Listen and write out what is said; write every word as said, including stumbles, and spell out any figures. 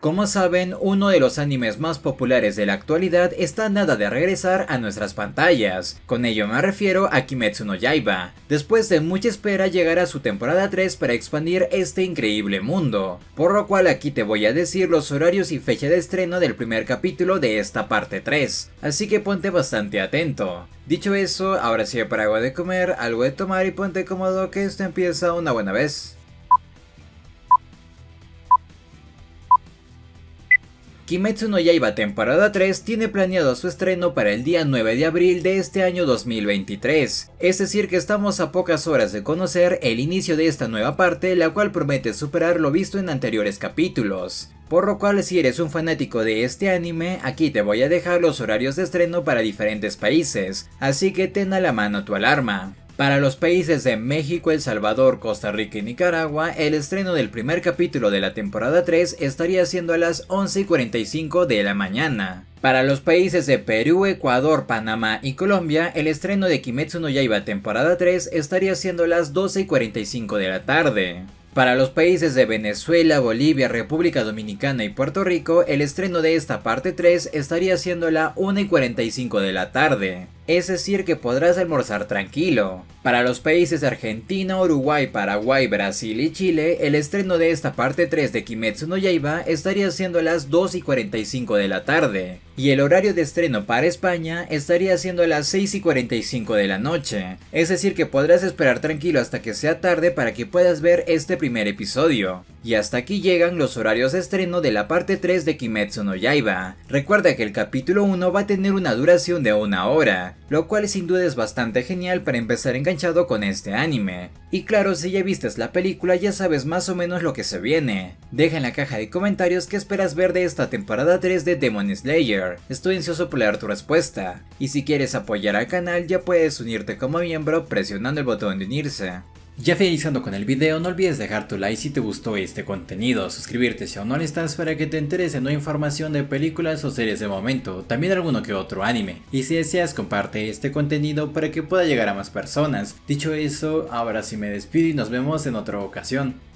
Como saben, uno de los animes más populares de la actualidad está a nada de regresar a nuestras pantallas. Con ello me refiero a Kimetsu no Yaiba. Después de mucha espera llegará su temporada tres para expandir este increíble mundo, por lo cual aquí te voy a decir los horarios y fecha de estreno del primer capítulo de esta parte tres, así que ponte bastante atento. Dicho eso, ahora sí para algo de comer, algo de tomar y ponte cómodo que esto empieza una buena vez. Kimetsu no Yaiba temporada tres tiene planeado su estreno para el día nueve de abril de este año dos mil veintitrés, es decir que estamos a pocas horas de conocer el inicio de esta nueva parte, la cual promete superar lo visto en anteriores capítulos. Por lo cual, si eres un fanático de este anime, aquí te voy a dejar los horarios de estreno para diferentes países, así que ten a la mano tu alarma. Para los países de México, El Salvador, Costa Rica y Nicaragua, el estreno del primer capítulo de la temporada tres estaría siendo a las once y cuarenta y cinco de la mañana. Para los países de Perú, Ecuador, Panamá y Colombia, el estreno de Kimetsu no Yaiba temporada tres estaría siendo a las doce y cuarenta y cinco de la tarde. Para los países de Venezuela, Bolivia, República Dominicana y Puerto Rico, el estreno de esta parte tres estaría siendo la una y cuarenta y cinco de la tarde. Es decir que podrás almorzar tranquilo. Para los países de Argentina, Uruguay, Paraguay, Brasil y Chile, el estreno de esta parte tres de Kimetsu no Yaiba estaría siendo a las dos y cuarenta y cinco de la tarde. Y el horario de estreno para España estaría siendo a las seis y cuarenta y cinco de la noche. Es decir que podrás esperar tranquilo hasta que sea tarde para que puedas ver este primer episodio. Y hasta aquí llegan los horarios de estreno de la parte tres de Kimetsu no Yaiba. Recuerda que el capítulo uno va a tener una duración de una hora, lo cual sin duda es bastante genial para empezar enganchado con este anime. Y claro, si ya vistes la película ya sabes más o menos lo que se viene. Deja en la caja de comentarios qué esperas ver de esta temporada tres de Demon Slayer, estoy ansioso por leer tu respuesta. Y si quieres apoyar al canal ya puedes unirte como miembro presionando el botón de unirse. Ya finalizando con el video, no olvides dejar tu like si te gustó este contenido, suscribirte si aún no lo estás para que te enteres de nueva información de películas o series de momento, también alguno que otro anime, y si deseas comparte este contenido para que pueda llegar a más personas. Dicho eso, ahora sí me despido y nos vemos en otra ocasión.